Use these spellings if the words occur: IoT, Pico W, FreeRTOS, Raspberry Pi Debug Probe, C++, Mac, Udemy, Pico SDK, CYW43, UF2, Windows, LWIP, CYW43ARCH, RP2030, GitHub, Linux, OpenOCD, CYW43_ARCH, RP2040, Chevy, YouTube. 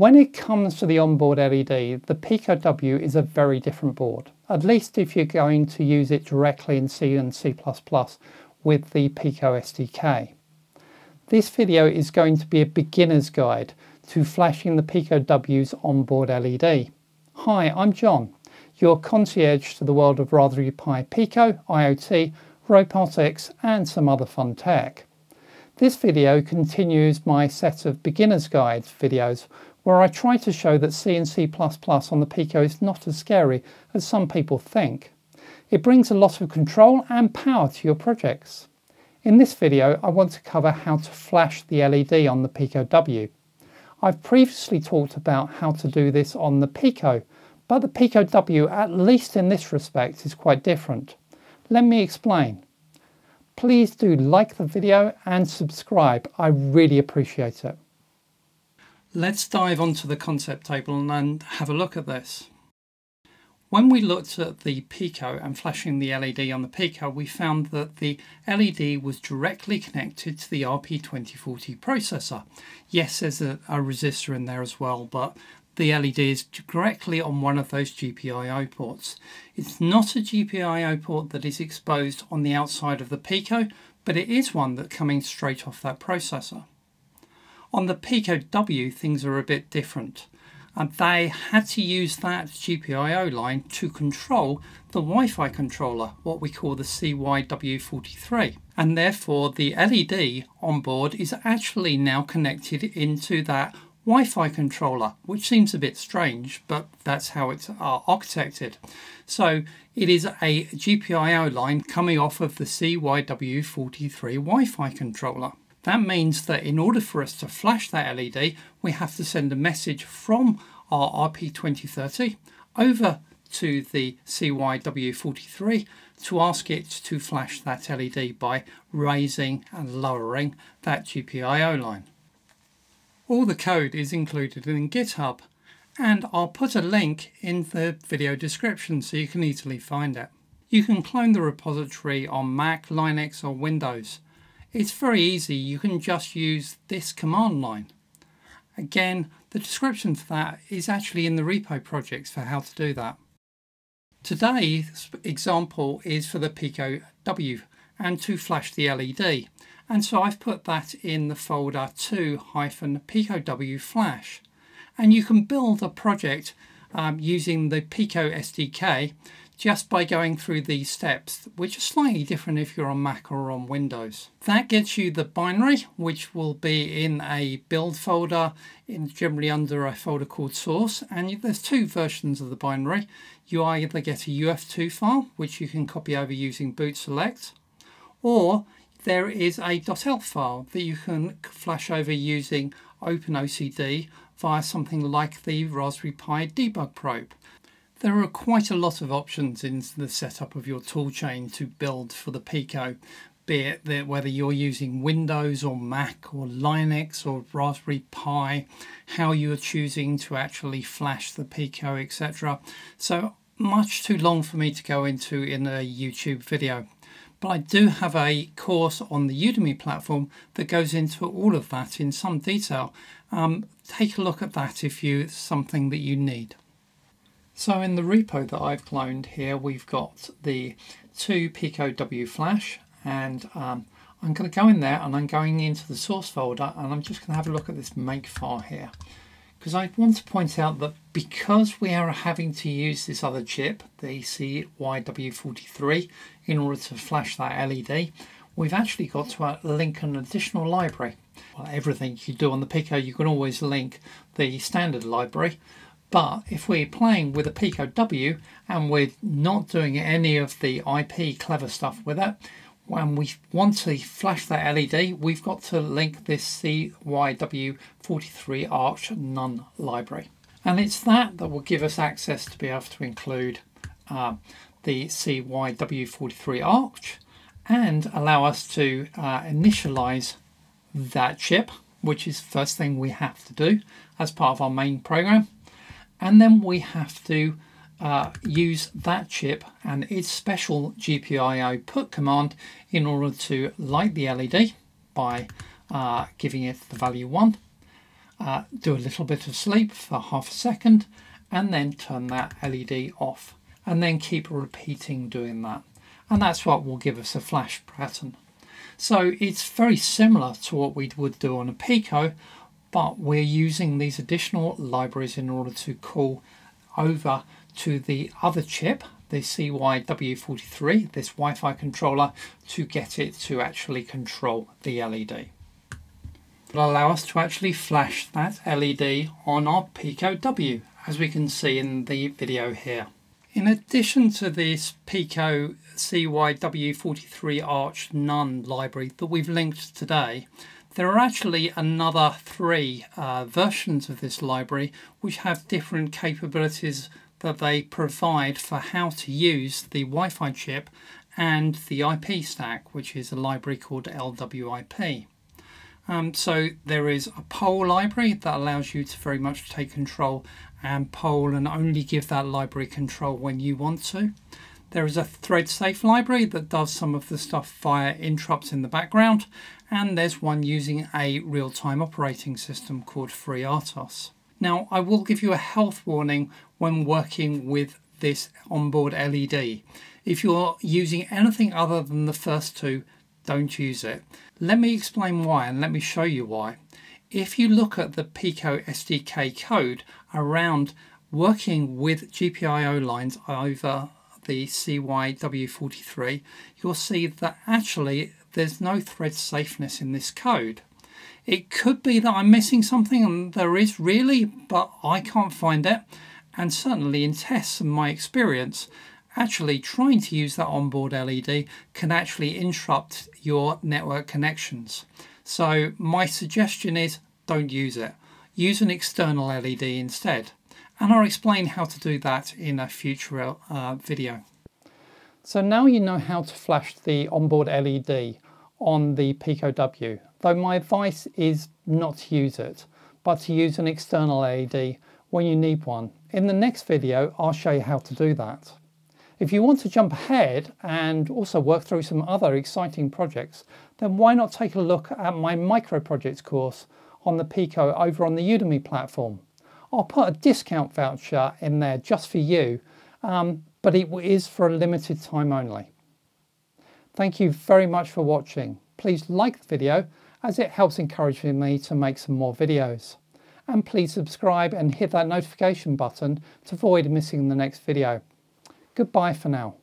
When it comes to the onboard LED, the Pico W is a very different board, at least if you're going to use it directly in C and C++ with the Pico SDK. This video is going to be a beginner's guide to flashing the Pico W's onboard LED. Hi, I'm John, your concierge to the world of Raspberry Pi Pico, IoT, robotics and some other fun tech. This video continues my set of beginner's guides videos where I try to show that C and C++ on the Pico is not as scary as some people think. It brings a lot of control and power to your projects. In this video I want to cover how to flash the LED on the Pico W. I've previously talked about how to do this on the Pico, but the Pico W, at least in this respect, is quite different. Let me explain. Please do like the video and subscribe, I really appreciate it. Let's dive onto the concept table and have a look at this. When we looked at the Pico and flashing the LED on the Pico, we found that the LED was directly connected to the RP2040 processor. Yes, there's a resistor in there as well, but the LED is directly on one of those GPIO ports. It's not a GPIO port that is exposed on the outside of the Pico, but it is one that's coming straight off that processor. On the Pico W, things are a bit different. And they had to use that GPIO line to control the Wi-Fi controller, what we call the CYW43. And therefore the LED on board is actually now connected into that Wi-Fi controller, which seems a bit strange, but that's how it's architected. So it is a GPIO line coming off of the CYW43 Wi-Fi controller. That means that in order for us to flash that LED, we have to send a message from our RP2030 over to the CYW43 to ask it to flash that LED by raising and lowering that GPIO line. All the code is included in GitHub, and I'll put a link in the video description so you can easily find it. You can clone the repository on Mac, Linux or Windows. It's very easy, you can just use this command line. Again, the description for that is actually in the repo projects for how to do that. Today's example is for the Pico W and to flash the LED. And so I've put that in the folder 2-PicoW flash. And you can build a project using the Pico SDK just by going through these steps, which are slightly different if you're on Mac or on Windows. That gets you the binary, which will be in a build folder, generally under a folder called source, and there's two versions of the binary. You either get a UF2 file, which you can copy over using boot select, or there is a .elf file that you can flash over using OpenOCD via something like the Raspberry Pi Debug Probe. There are quite a lot of options in the setup of your toolchain to build for the Pico, be it that whether you're using Windows or Mac or Linux or Raspberry Pi, how you are choosing to actually flash the Pico, etc. So much too long for me to go into in a YouTube video. But I do have a course on the Udemy platform that goes into all of that in some detail. Take a look at that if it's something that you need. So in the repo that I've cloned here, we've got the 2-PicoW flash, and I'm going to go in there and I'm going into the source folder and I'm just going to have a look at this makefile here. Because I want to point out that because we are having to use this other chip, the CYW43, in order to flash that LED, we've actually got to link an additional library. Well, everything you do on the Pico, you can always link the standard library. But if we're playing with a Pico W and we're not doing any of the IP clever stuff with it, when we want to flash that LED, we've got to link this CYW43_ARCH none library. And it's that will give us access to be able to include the CYW43ARCH and allow us to initialize that chip, which is the first thing we have to do as part of our main program. And then we have to use that chip and its special GPIO put command in order to light the LED by giving it the value 1. do a little bit of sleep for half a second, and then turn that LED off, and then keep repeating doing that. And that's what will give us a flash pattern. So it's very similar to what we would do on a Pico, but we're using these additional libraries in order to call over to the other chip, the CYW43, this Wi-Fi controller, to get it to actually control the LED. It'll allow us to actually flash that LED on our Pico W, as we can see in the video here. In addition to this Pico CYW43ARCH none library that we've linked today, there are actually another three versions of this library which have different capabilities that they provide for how to use the Wi-Fi chip and the IP stack, which is a library called LWIP. So there is a poll library that allows you to very much take control and poll and only give that library control when you want to. There is a thread safe library that does some of the stuff via interrupts in the background, and there's one using a real-time operating system called FreeRTOS. Now, I will give you a health warning when working with this onboard LED. If you're using anything other than the first two, don't use it. Let me explain why, and let me show you why. If you look at the Pico SDK code around working with GPIO lines over the CYW43, you'll see that actually there's no thread safeness in this code. It could be that I'm missing something, and there is really, but I can't find it. And certainly in tests and my experience, actually trying to use that onboard LED can actually interrupt your network connections. So my suggestion is don't use it. Use an external LED instead. And I'll explain how to do that in a future video. So now you know how to flash the onboard LED on the Pico W, though my advice is not to use it, but to use an external LED when you need one. In the next video, I'll show you how to do that. If you want to jump ahead and also work through some other exciting projects, then why not take a look at my micro projects course on the Pico over on the Udemy platform. I'll put a discount voucher in there just for you, but it is for a limited time only. Thank you very much for watching. Please like the video, as it helps encourage me to make some more videos. And please subscribe and hit that notification button to avoid missing the next video. Goodbye for now.